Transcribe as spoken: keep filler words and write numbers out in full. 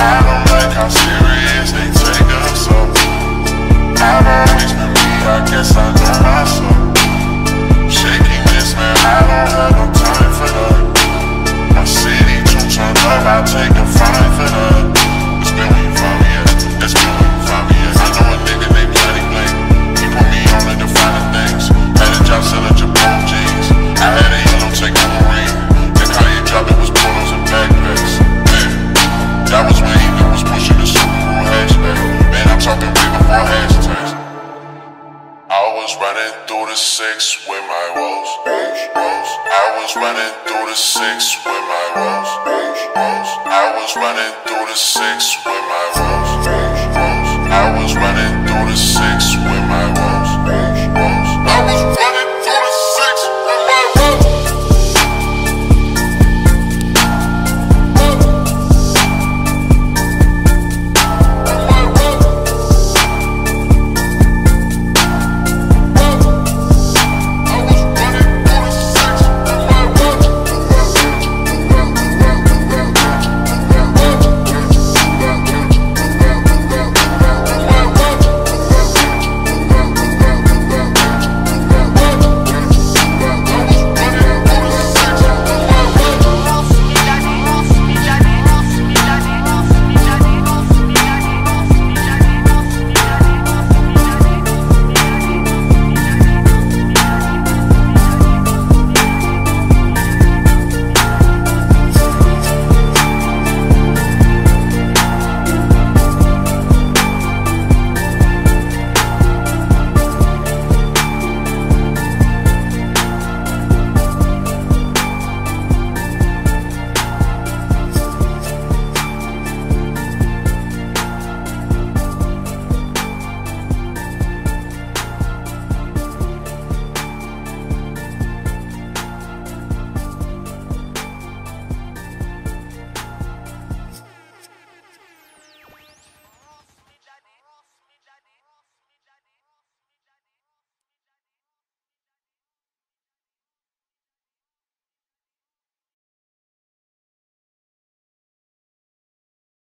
I don't like how serious they take us up. I've always been me, I guess I know myself. Shaking this, man, I don't have no time for that. My city too turned up, I take a fine for that. It's been me from here, it's been me from here. I know a nigga named Johnny Blake. He put me on the defining things. Had a job selling Japone jeans. I had a yellow take a ring. The car you dropped, it was bottles and backpacks. Man, that was when he was pushing the Super Bowl hashtag. Man, I'm talking way before hashtags. I was running through the six with my woes. I was running through the six with my woes. I was running through the six with my woes. I was running through the six with my woes.